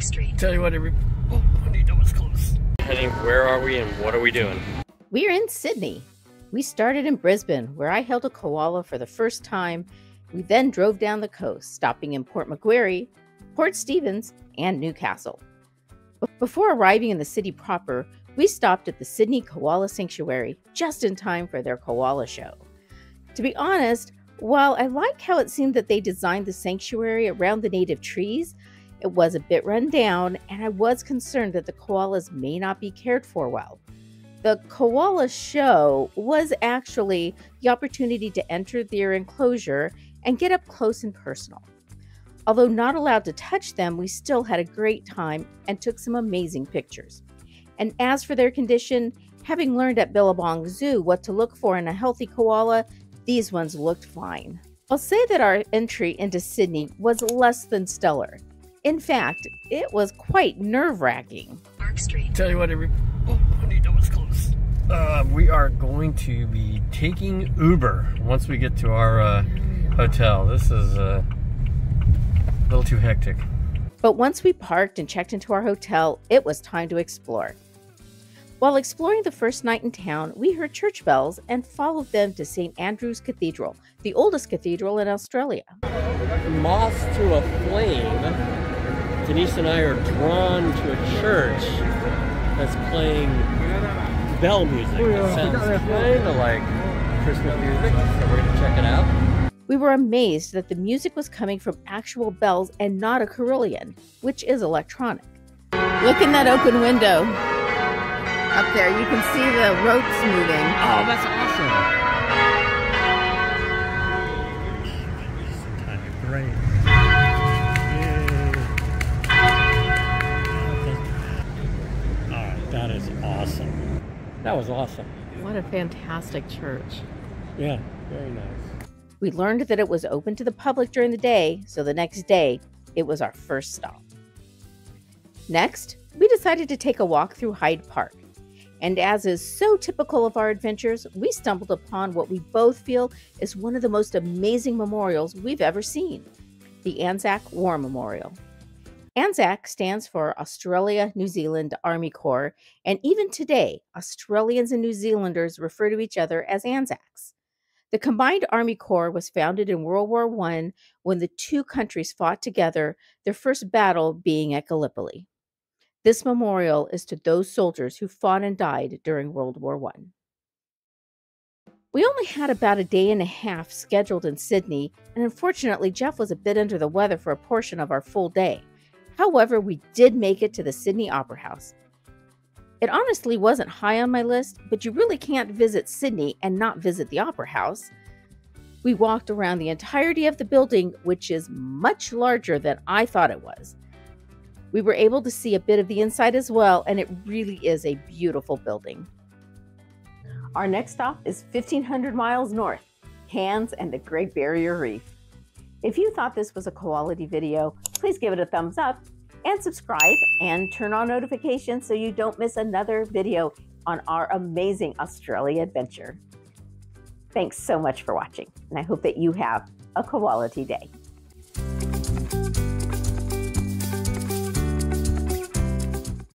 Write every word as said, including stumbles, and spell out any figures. York Street. Tell you what, every... Oh, honey, that was close. Heading, where are we and what are we doing? We're in Sydney. We started in Brisbane, where I held a koala for the first time. We then drove down the coast, stopping in Port Macquarie, Port Stephens, and Newcastle. Before arriving in the city proper, we stopped at the Sydney Koala Sanctuary just in time for their koala show. To be honest, while I like how it seemed that they designed the sanctuary around the native trees, it was a bit run down and I was concerned that the koalas may not be cared for well. The koala show was actually the opportunity to enter their enclosure and get up close and personal. Although not allowed to touch them, we still had a great time and took some amazing pictures. And as for their condition, having learned at Billabong Zoo what to look for in a healthy koala, these ones looked fine. I'll say that our entry into Sydney was less than stellar. In fact, it was quite nerve-wracking. Park Street. Tell you what, every... Oh, honey, that was close. Uh, we are going to be taking Uber once we get to our uh, hotel. This is... Uh... A little too hectic. But once we parked and checked into our hotel, it was time to explore. While exploring the first night in town, we heard church bells and followed them to Saint Andrew's Cathedral, the oldest cathedral in Australia. From moth to a flame, Denise and I are drawn to a church that's playing bell music. That sounds kind of like Christmas music, so we're going to check it out. We were amazed that the music was coming from actual bells and not a carillon, which is electronic. Look in that open window. Up there, you can see the ropes moving. Oh, that's awesome. Tiny brain. Yay. All right, that is awesome. That was awesome. What a fantastic church. Yeah, very nice. We learned that it was open to the public during the day, so the next day, it was our first stop. Next, we decided to take a walk through Hyde Park. And as is so typical of our adventures, we stumbled upon what we both feel is one of the most amazing memorials we've ever seen, the Anzac War Memorial. Anzac stands for Australia New Zealand Army Corps, and even today, Australians and New Zealanders refer to each other as Anzacs. The combined Army Corps was founded in World War One when the two countries fought together, their first battle being at Gallipoli. This memorial is to those soldiers who fought and died during World War One. We only had about a day and a half scheduled in Sydney, and unfortunately Jeff was a bit under the weather for a portion of our full day. However, we did make it to the Sydney Opera House. It honestly wasn't high on my list, but you really can't visit Sydney and not visit the Opera House. We walked around the entirety of the building, which is much larger than I thought it was. We were able to see a bit of the inside as well, and it really is a beautiful building. Our next stop is fifteen hundred miles north, Cairns and the Great Barrier Reef. If you thought this was a quality video, please give it a thumbs up and subscribe and turn on notifications so you don't miss another video on our amazing Australia adventure. Thanks so much for watching, and I hope that you have a quality day.